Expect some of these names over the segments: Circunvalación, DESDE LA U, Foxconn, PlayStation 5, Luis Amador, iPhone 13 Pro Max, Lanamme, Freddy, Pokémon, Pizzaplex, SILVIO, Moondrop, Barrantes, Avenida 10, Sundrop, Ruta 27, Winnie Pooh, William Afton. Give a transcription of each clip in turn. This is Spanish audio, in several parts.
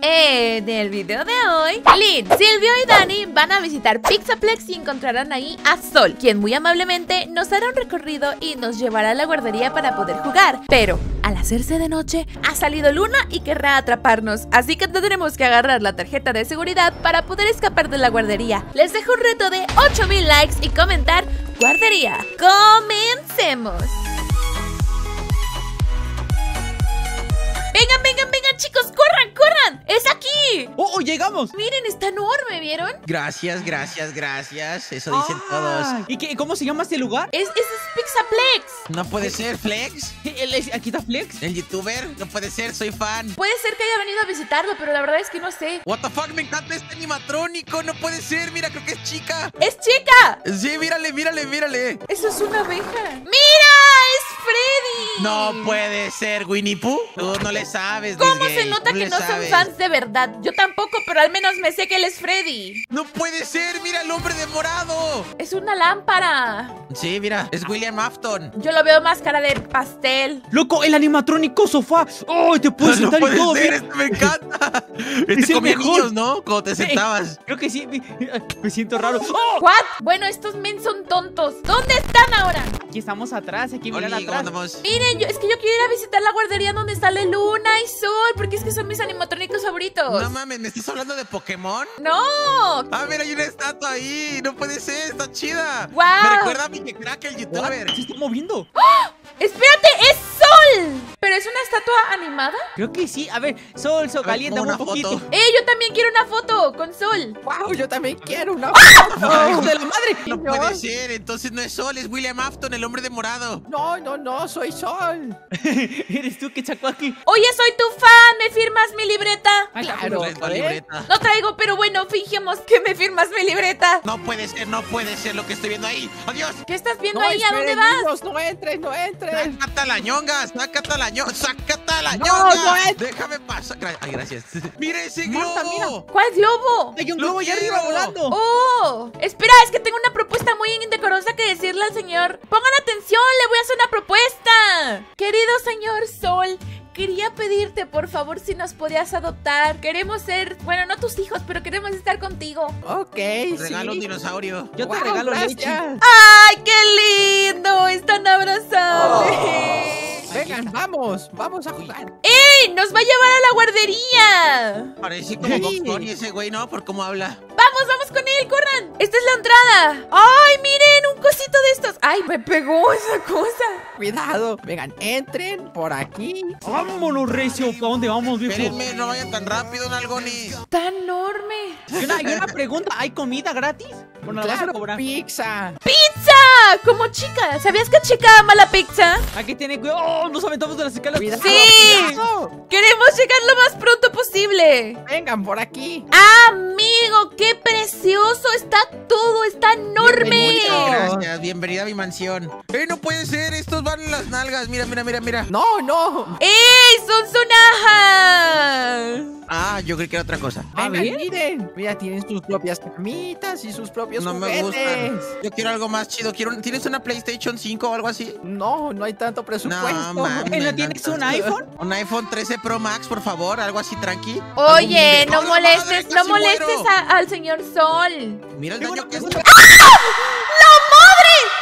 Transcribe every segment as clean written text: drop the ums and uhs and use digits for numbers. En el video de hoy, Lynn, Silvio y Dani van a visitar Pizzaplex y encontrarán ahí a Sol, quien muy amablemente nos hará un recorrido y nos llevará a la guardería para poder jugar. Pero al hacerse de noche, ha salido Luna y querrá atraparnos, así que tendremos que agarrar la tarjeta de seguridad para poder escapar de la guardería. Les dejo un reto de 8000 likes y comentar guardería. ¡Comencemos! ¡Vengan, vengan, vengan, chicos! ¡Corran, corran! ¡Es aquí! ¡Oh, llegamos! Miren, está enorme, ¿vieron? Gracias, gracias, gracias. Eso dicen todos. ¿Y qué? ¿Cómo se llama este lugar? Es Pizzaplex. No puede ser, Flex. ¿Aquí está Flex? ¿El youtuber? No puede ser, soy fan. Puede ser que haya venido a visitarlo, pero la verdad es que no sé. What the fuck, me encanta este animatrónico. No puede ser, mira, creo que es chica. ¡Es chica! Sí, mírale, mírale, mírale. Eso es una abeja. ¡Mira! Freddy. No puede ser, Winnie Pooh. Tú no le sabes. ¿Cómo se nota que no son fans de verdad? Yo tampoco, pero al menos me sé que él es Freddy. No puede ser, mira el hombre de morado. Es una lámpara. Sí, mira, es William Afton. Yo lo veo más cara de pastel. Loco, el animatrónico sofá. ¡Oh, te puedes sentar y todo! Ser, este me encanta. Este comía niños, ¿no? Como te sentabas. Creo que sí, me siento raro. ¡Oh! ¿What? Bueno, estos men son tontos. ¿Dónde están ahora? Aquí estamos atrás, aquí miran atrás. Miren, es que yo quiero ir a visitar la guardería donde sale Luna y Sol, porque es que son mis animatrónicos favoritos. No mames, ¿me estás hablando de Pokémon? ¡No! Ah, mira, hay una estatua ahí. No puede ser, está chida. ¡Wow! Me recuerda a mi crack, el youtuber. ¿What? Se está moviendo. ¡Oh! ¡Espérate! ¡Es Sol! ¿Pero es una estatua animada? Creo que sí. A ver, Sol, Sol, calienta un poquito. Yo también quiero una foto con Sol. ¡Wow! Yo también quiero una foto. ¡Oh! ¡Hijo de la madre! No puede ser, entonces no es Sol, es William Afton, el hombre de morado. No, soy Sol. Eres tú que chacó aquí. Oye, soy tu fan, ¿me firmas mi libreta? Ay, claro, libreta. No traigo, pero bueno, fijemos que me firmas mi libreta. No puede ser lo que estoy viendo ahí. ¡Adiós! ¿Qué estás viendo ahí? ¿A dónde vas? Niños, no entres, no entres. Sácate la ñonga, sácate la ñonga, sácate la ñonga. No, no, déjame pasar. Ay, gracias. Mira ese globo. Marta, mira. ¿Cuál globo? Hay un globo allá arriba volando. Oh, espera, es que tengo una propuesta muy indecorosa que decirle al señor. Pongan atención, le voy a hacer una propuesta. Querido señor Sol, quería pedirte, por favor, si nos podías adoptar. Queremos ser, bueno, no tus hijos, pero queremos estar contigo. Ok, te regalo un dinosaurio. Yo te regalo leche. ¡Ay, qué lindo! Están abrazables. Vengan, vamos a jugar. ¡Ey! ¡Nos va a llevar a la guardería! Parece como Foxconn y ese güey, ¿no? Por cómo habla. ¡Vamos con él! ¡Corran! ¡Esta es la entrada! ¡Ay, miren! ¡Un cosito de estos! ¡Ay, me pegó esa cosa! Cuidado. Vengan, entren por aquí. ¡Vámonos, recio! ¿Para dónde vamos, viejo? Espérenme, no vayan tan rápido, nalgones. ¡Está enorme! Y una pregunta, ¿hay comida gratis? Bueno, claro, la vas a cobrar. ¡Pizza! ¡Pizza! Como chica. ¿Sabías que chica ama la pizza? Aquí tiene cuidado. ¡Oh! ¡Nos aventamos de las escalas! ¡Sí! Cuidado. ¡Queremos llegar lo más pronto posible! ¡Vengan por aquí! ¡Amigo! ¡Qué precioso! ¡Está todo! ¡Está enorme! Muchas gracias. Bienvenida a mi mansión. No puede ser. Estos van en las nalgas. Mira, mira, mira, mira. ¡No! ¡Ey! ¡Son sonajas! Ah, yo creí que era otra cosa. Venga, miren. Mira, tienen sus propias camitas y sus propios juguetes. No me gustan. Yo quiero algo más chido. ¿Tienes una PlayStation 5 o algo así? No, no hay tanto presupuesto. ¿No tienes un iPhone? Un iPhone 13 Pro Max, por favor. Algo así tranqui. Oye, no molestes, no molestes al señor Sol. Mira el daño que es. ¡Ah! ¡La madre!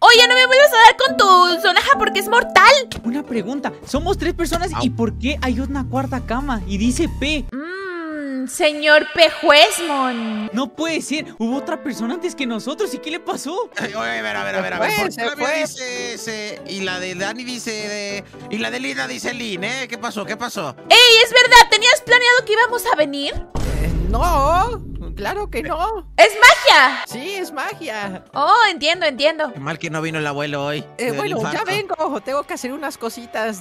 Oye, no me vuelvas a dar con tu sonaja porque es mortal. Una pregunta. Somos 3 personas y ¿por qué hay una cuarta cama? Y dice P. Señor Pejuesmon. No puede ser, hubo otra persona antes que nosotros. ¿Y qué le pasó? Oye, a ver. La mía dice ese, y la de Dani dice y la de Lina dice Lin, ¿eh? ¿Qué pasó? ¡Ey, es verdad! ¿Tenías planeado que íbamos a venir? No, claro que no. ¡Es magia! Sí, es magia. Oh, entiendo. Qué mal que no vino el abuelo hoy. Bueno, ya vengo. Tengo que hacer unas cositas,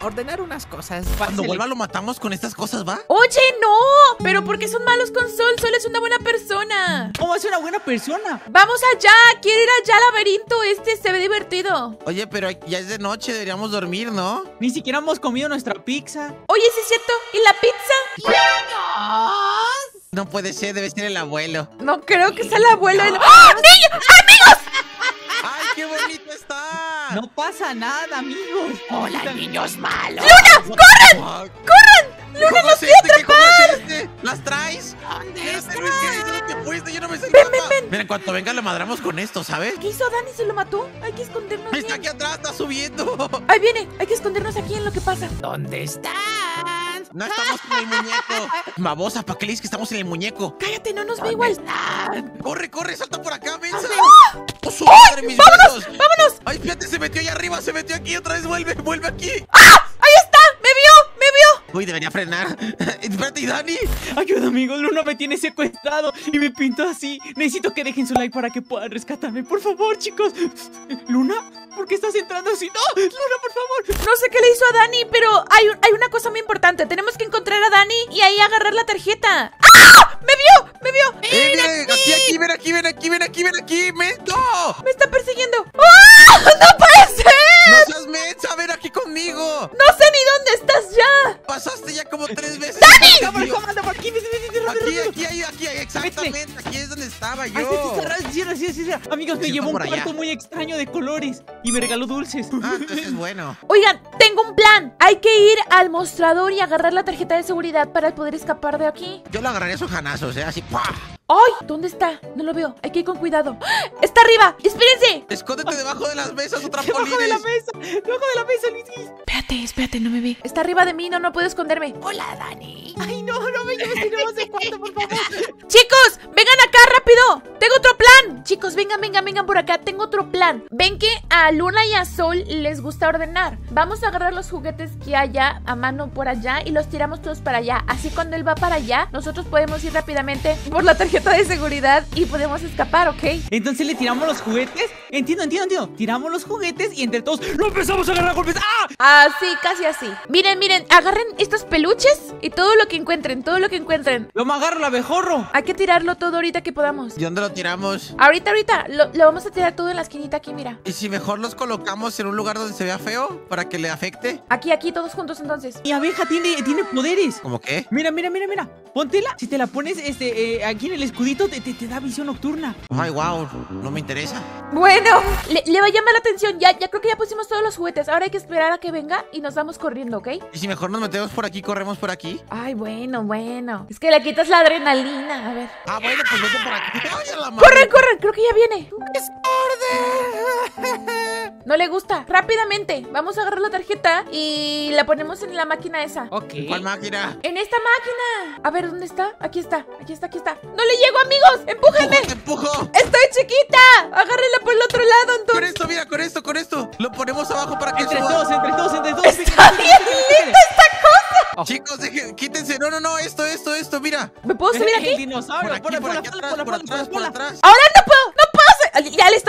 ordenar unas cosas. Cuando vuelva lo matamos con estas cosas, ¿va? Oye, no. ¿Pero por qué son malos con Sol? Sol es una buena persona. ¿Cómo es una buena persona? Vamos allá. Quiero ir allá al laberinto. Este se ve divertido. Oye, pero ya es de noche. Deberíamos dormir, ¿no? Ni siquiera hemos comido nuestra pizza. Oye, sí es cierto. ¿Y la pizza? ¡Dios! No puede ser, debe ser el abuelo. No creo que sea el abuelo. ¡Ah! ¡Oh, niños! ¡Amigos! ¡Ay, qué bonito está! No pasa nada, amigos. ¡Hola, niños malos! ¡Luna! ¡Corran! ¡Corran! ¡Luna nos quiere atrapar! ven. ¿Las traes? ¿Dónde estás? ¿Te fuiste? Yo no me sentaba. Ven. Mira, en cuanto venga lo madramos con esto, ¿sabes? ¿Qué hizo Dani? ¿Se lo mató? Hay que escondernos. Está aquí atrás, está subiendo. Ahí viene. Hay que escondernos aquí en lo que pasa. ¿Dónde estás? No estamos en el muñeco. Babosa, ¿para qué le dices que estamos en el muñeco? Cállate, no nos ve igual. Están? Corre, corre, salta por acá, mensa. ¡Oh, su madre, mis ¡vámonos! Besos! ¡Vámonos! Ay, fíjate, se metió allá arriba, se metió aquí, otra vez vuelve, vuelve aquí. ¡Ah! ¡Ahí está! ¡Me vio! ¡Me vio! Uy, debería frenar. Espérate, ¿y Dani? Ayuda, amigo, Luna me tiene secuestrado y me pintó así. Necesito que dejen su like para que puedan rescatarme, por favor, chicos. ¿Luna? ¿Por qué estás entrando así? ¡No! ¡Luna, por favor! No sé qué le hizo a Dani, pero hay una cosa muy importante. Tenemos que encontrar a Dani y ahí agarrar la tarjeta. ¡Ah! ¡Me vio! ¡Me vio! ¡Ven aquí! ¡Aquí, ven aquí, ven aquí, ven aquí, ven aquí! ¡Mento! ¡Me está persiguiendo! ¡Ah! ¡No puede ser! ¡No seas mensa! ¡Ven aquí conmigo! ¡No sé ni dónde estás ya! ¡Pasaste ya como 3 veces! ¡Dani! Aquí, exactamente. Aquí es donde estaba yo. Amigos, me llevó un cuarto muy extraño de colores y me regaló dulces. Ah, entonces bueno. Oigan, tengo un plan. Hay que ir al mostrador y agarrar la tarjeta de seguridad para poder escapar de aquí. Yo lo agarraré a sus janazos, así. ¡Ay! ¿Dónde está? No lo veo. Hay que ir con cuidado. ¡Está arriba! ¡Espérense! Escóndete debajo de las mesas, otra polilla. ¡Debajo de la mesa! ¡Debajo de la mesa, Luis! Espérate, espérate, no me ve. Está arriba de mí, no puedo esconderme. ¡Hola, Dani! ¡Ay, no! ¡No me lleves y no vas de cuarto, por favor! ¡Chicos! ¡Vengan acá rápido! ¡Tengo otro plan! Chicos, vengan por acá. Tengo otro plan. Ven que a Luna y a Sol les gusta ordenar. Vamos a agarrar los juguetes que haya a mano por allá y los tiramos todos para allá. Así cuando él va para allá, nosotros podemos ir rápidamente por la tarjeta de seguridad y podemos escapar, ¿ok? Entonces le tiramos los juguetes. Entiendo. Tiramos los juguetes y entre todos lo empezamos a agarrar golpes. ¡Ah! Así, casi así. Miren, agarren estos peluches y todo lo que encuentren, Yo me agarro el abejorro. Hay que tirarlo todo ahorita que podamos. ¿Y dónde lo tiramos? Ahorita. Lo vamos a tirar todo en la esquinita aquí, mira. ¿Y si mejor los colocamos en un lugar donde se vea feo para que le afecte? Aquí, todos juntos entonces. Y abeja tiene poderes. ¿Cómo qué? Mira. Póntela. Si te la pones aquí en el escudito te da visión nocturna. Ay, wow, no me interesa. Bueno, le va a llamar la atención. Ya creo que ya pusimos todos los juguetes. Ahora hay que esperar a que venga y nos vamos corriendo, ¿ok? Y si mejor nos metemos por aquí, corremos por aquí. Ay, bueno. Es que le quitas la adrenalina, a ver. Ah, bueno, pues vete por aquí. Corre, creo que ya viene. ¡Es orden! No le gusta. Rápidamente, vamos a agarrar la tarjeta y la ponemos en la máquina esa. Ok. ¿Cuál máquina? En esta máquina. A ver, ¿dónde está? Aquí está. ¡No le llego, amigos! ¡Empújenme! ¡Te empujo! ¡Estoy chiquita! ¡Agárrenla por el otro lado, entonces! Con esto, mira, con esto. Lo ponemos abajo para que entre todos. ¡Está bien linda esta cosa! Oh. Chicos, quítense. No, esto, mira. ¿Me puedo subir aquí? El dinosaurio. Por atrás. ¡Ahora no puedo! Ya, listo.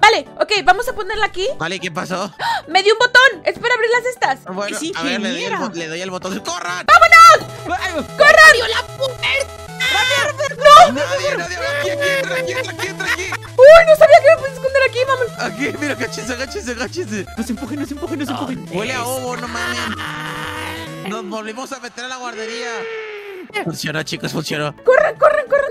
Vale, ok, vamos a ponerla aquí. Vale, ¿qué pasó? ¡Ah! Me dio un botón. Espera abrir las cestas. Bueno, sí, a ver, le doy el botón. ¡Corran! ¡Vámonos! ¡Corran! ¡La puerta! ¡No! ¡Nadie! ¡Aquí! ¡Uy! No sabía que me podía esconder aquí, mamá. Aquí, mira, agáchense. ¡Nos empujen! Huele a ovo, no mames. Nos volvimos a meter a la guardería. Funcionó, chicos, funcionó. ¡Corran!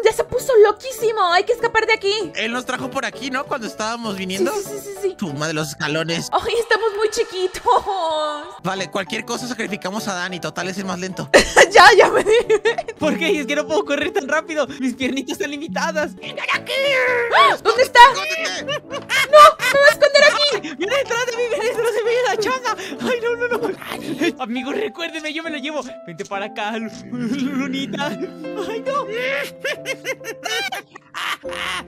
Ya se puso loquísimo. Hay que escapar de aquí. Él nos trajo por aquí, ¿no? Cuando estábamos viniendo. Sí. Suma de los escalones. Ay, estamos muy chiquitos. Vale, cualquier cosa sacrificamos a Dani. Total, es el más lento. Ya me dije. ¿Por qué? Es que no puedo correr tan rápido. Mis piernitas están limitadas. ¡Vengan aquí! ¿Dónde está? ¡Escóndete! ¡No! ¡Me voy a esconder aquí! ¡Viene detrás de mí! ¡La changa! ¡Ay, no! Amigos, recuérdenme, yo me lo llevo. Vente para acá, Lunita. ¡Ay, no!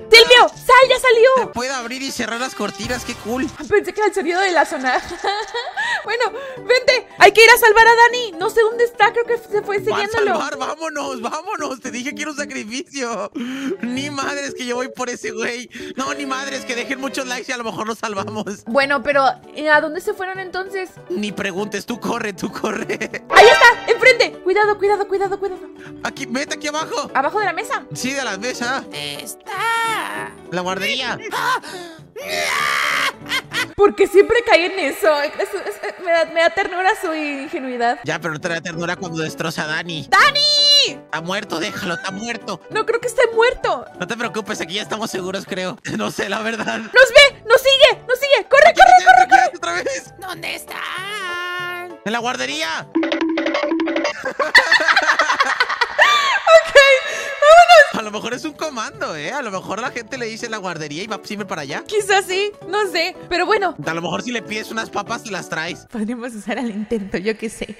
¡Silvio! ¡Sal! ¡Ya salió! Se puede abrir y cerrar las cortinas, qué cool. Pensé que era el sonido de la zona. Bueno, vente. Hay que ir a salvar a Dani. No sé dónde está, creo que se fue siguiéndolo. Va a salvar, vámonos. Te dije que era un sacrificio. Ni madres que yo voy por ese güey. No, ni madres que dejen muchos likes y a lo mejor nos salvamos. Bueno, pero ¿a dónde se fueron entonces? Ni preguntes, tú corre. ¡Ahí está! ¡Enfrente! Cuidado. Aquí, vete aquí abajo. ¿Abajo de la mesa? Sí, de la mesa. Está la guardería. Porque siempre cae en eso. Me da ternura su ingenuidad. Ya, pero no te da ternura cuando destroza a Dani. ¡Dani! Está muerto, déjalo, está muerto. No creo que esté muerto. No te preocupes, aquí ya estamos seguros, creo. No sé, la verdad. ¡Nos ve! ¡Nos sigue! ¡Corre! ¡Otra vez! ¿Dónde están? ¡En la guardería! lo mejor es un comando, ¿eh? A lo mejor la gente le dice la guardería y va siempre para allá. Quizás sí, no sé, pero bueno. A lo mejor si le pides unas papas, las traes. Podríamos usar al intento, yo qué sé.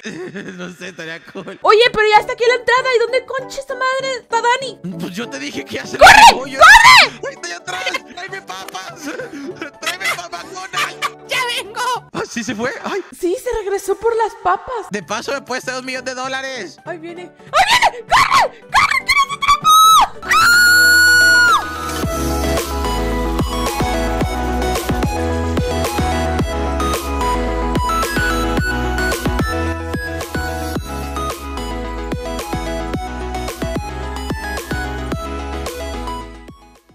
No sé, estaría cool. Oye, pero ya está aquí la entrada. ¿Y dónde concha esta madre está Dani? Pues yo te dije que hace... ¡Corre! ¡Corre! ¡Ahí estoy atrás! ¡Tráeme papas! ¡Tráeme papas! ¡Ya vengo! Ah, sí se fue. Ay. Sí, se regresó por las papas. De paso me puede estar $2 millones. Ahí viene. ¡Corre! ¡Corre! ¡Corre! ¡Que nos atrapó! ¡Ah!